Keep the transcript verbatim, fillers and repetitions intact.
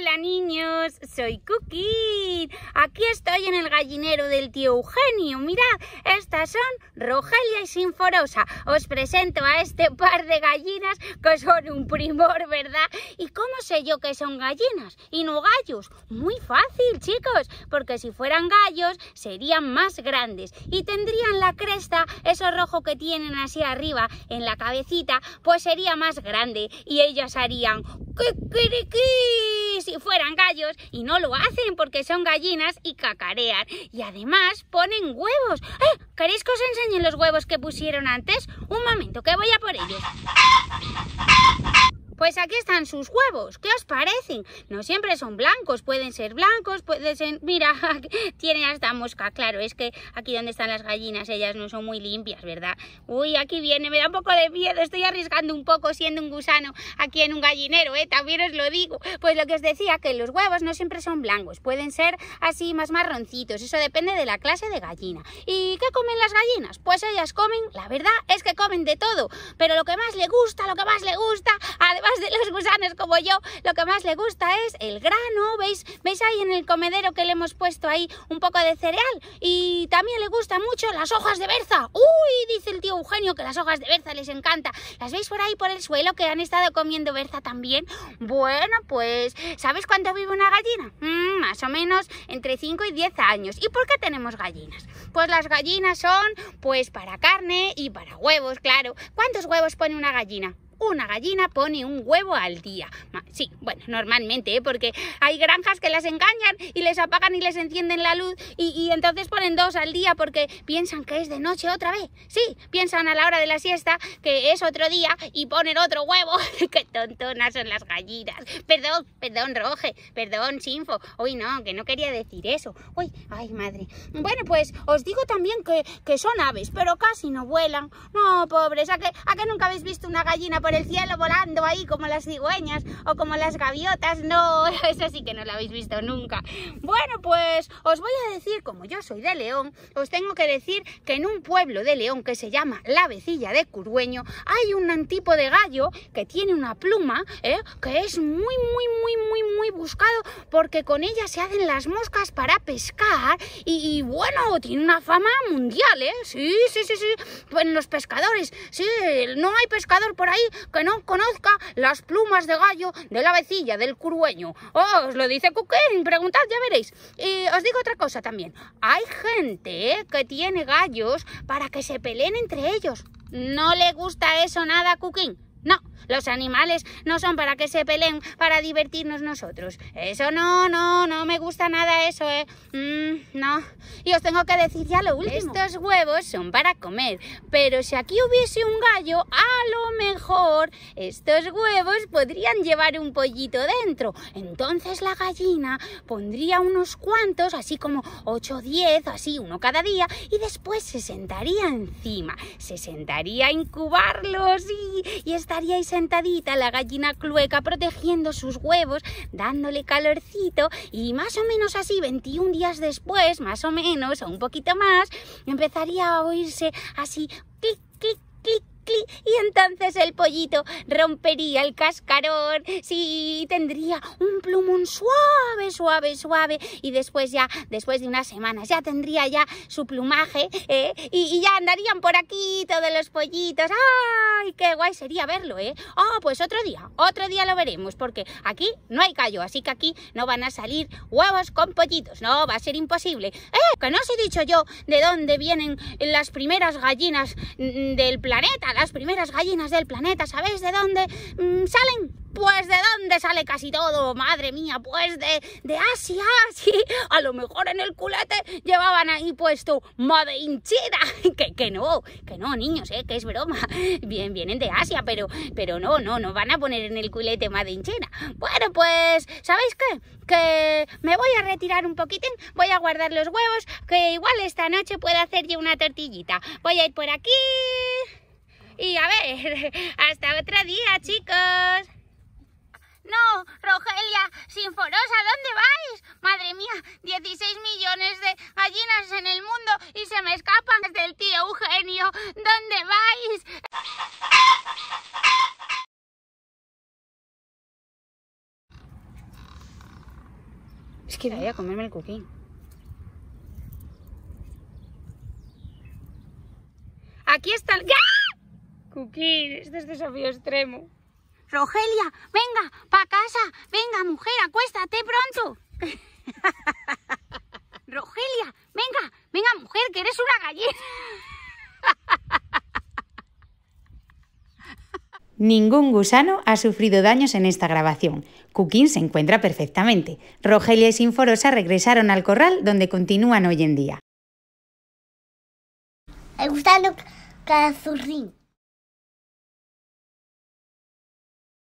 Hola niños, soy Cuquín. Aquí estoy en el gallinero del tío Eugenio. Mirad, estas son Rogelia y Sinforosa. Os presento a este par de gallinas que son un primor, ¿verdad? ¿Y cómo sé yo que son gallinas y no gallos? Muy fácil, chicos, porque si fueran gallos serían más grandes y tendrían la cresta, eso rojo que tienen así arriba en la cabecita, pues sería más grande y ellas harían ¡Cuquiriquí! Si fueran gallos, y no lo hacen porque son gallinas y cacarean. Y además ponen huevos. ¡Eh! ¿Queréis que os enseñe los huevos que pusieron antes? Un momento, que voy a por ellos. Pues aquí están sus huevos. ¿Qué os parecen? No siempre son blancos. Pueden ser blancos, pueden ser... Mira, tiene hasta mosca. Claro, es que aquí donde están las gallinas, ellas no son muy limpias, ¿verdad? Uy, aquí viene. Me da un poco de miedo. Estoy arriesgando un poco siendo un gusano aquí en un gallinero, ¿eh? También os lo digo. Pues lo que os decía, que los huevos no siempre son blancos. Pueden ser así más marroncitos. Eso depende de la clase de gallina. ¿Y qué comen las gallinas? Pues ellas comen... La verdad es que comen de todo. Pero lo que más le gusta, lo que más le gusta... además de los gusanos como yo, lo que más le gusta es el grano. ¿Veis? ¿Veis ahí en el comedero que le hemos puesto ahí un poco de cereal? Y también le gustan mucho las hojas de berza. ¡Uy! Dice el tío Eugenio que las hojas de berza les encanta. ¿Las veis por ahí por el suelo que han estado comiendo berza también? Bueno, pues ¿sabes cuánto vive una gallina? Mm, más o menos entre cinco y diez años. ¿Y por qué tenemos gallinas? Pues las gallinas son pues para carne y para huevos, claro. ¿Cuántos huevos pone una gallina? Una gallina pone un huevo al día. Sí, bueno, normalmente, ¿eh? Porque hay granjas que las engañan y les apagan y les encienden la luz y, y entonces ponen dos al día porque piensan que es de noche otra vez. Sí, piensan a la hora de la siesta que es otro día y ponen otro huevo. ¡Qué tontonas son las gallinas! Perdón, perdón, Roge, perdón, Sinfo. Uy, no, que no quería decir eso. Uy, ay, madre. Bueno, pues os digo también que, que son aves, pero casi no vuelan. No, pobres, ¿a que, a que nunca habéis visto una gallina por el cielo volando ahí como las cigüeñas o como las gaviotas? No, eso sí que no lo habéis visto nunca. Bueno, pues os voy a decir, como yo soy de León, os tengo que decir que en un pueblo de León que se llama La Vecilla de Curueño hay un tipo de gallo que tiene una pluma, ¿eh? Que es muy, muy, muy, muy, muy buscado porque con ella se hacen las moscas para pescar y, y bueno, tiene una fama mundial, ¿eh? Sí, sí, sí, sí. Bueno, los pescadores, sí, no hay pescador por ahí que no conozca las plumas de gallo de La Vecilla del Curueño. Oh, os lo dice Cuquín, preguntad, ya veréis. Y os digo otra cosa también. Hay gente que tiene gallos para que se peleen entre ellos. ¿No le gusta eso nada a Cuquín? No, los animales no son para que se peleen, para divertirnos nosotros. Eso no, no, no me gusta nada eso, ¿eh? Mm, no. Y os tengo que decir ya lo último. Estos huevos son para comer, pero si aquí hubiese un gallo, a lo mejor estos huevos podrían llevar un pollito dentro. Entonces la gallina pondría unos cuantos, así como ocho o diez, así uno cada día, y después se sentaría encima. Se sentaría a incubarlos y, y estaría ahí sentadita la gallina clueca protegiendo sus huevos, dándole calorcito, y más o menos así veintiún días después, más o menos, o un poquito más, empezaría a oírse así clic, clic, clic, clic, y entonces el pollito rompería el cascarón, sí, tendría un plumón suave, suave, suave, y después ya, después de unas semanas, ya tendría ya su plumaje, ¿eh? y, y ya andarían por aquí todos los pollitos. ¡Ah! ¡Ay, qué guay sería verlo, eh! Ah, oh, pues otro día, otro día lo veremos, porque aquí no hay gallo, así que aquí no van a salir huevos con pollitos, no, va a ser imposible. ¡Eh! Que no os he dicho yo de dónde vienen las primeras gallinas del planeta, las primeras gallinas del planeta, ¿sabéis de dónde mm, salen? Pues de dónde sale casi todo, madre mía, pues de, de Asia, sí, a lo mejor en el culete llevaban ahí puesto Made in China, que, que no, que no, niños, eh, que es broma, bien, vienen de Asia, pero, pero no, no, no van a poner en el culete Made in China. Bueno, pues, ¿sabéis qué? Que me voy a retirar un poquitín, voy a guardar los huevos, que igual esta noche puedo hacer yo una tortillita, voy a ir por aquí y a ver, hasta otro día, chicos. No, Rogelia, Sinforosa, ¿dónde vais? Madre mía, dieciséis millones de gallinas en el mundo y se me escapan desde el tío Eugenio. ¿Dónde vais? Es que voy a comerme el cuquín. Aquí está el... ¡Ah! Cuquín, este es desafío extremo. Rogelia, venga, pa' casa. Venga, mujer, acuéstate pronto. Rogelia, venga, venga, mujer, que eres una gallina. Ningún gusano ha sufrido daños en esta grabación. Cuquín se encuentra perfectamente. Rogelia y Sinforosa regresaron al corral donde continúan hoy en día. El gusano cazurrín.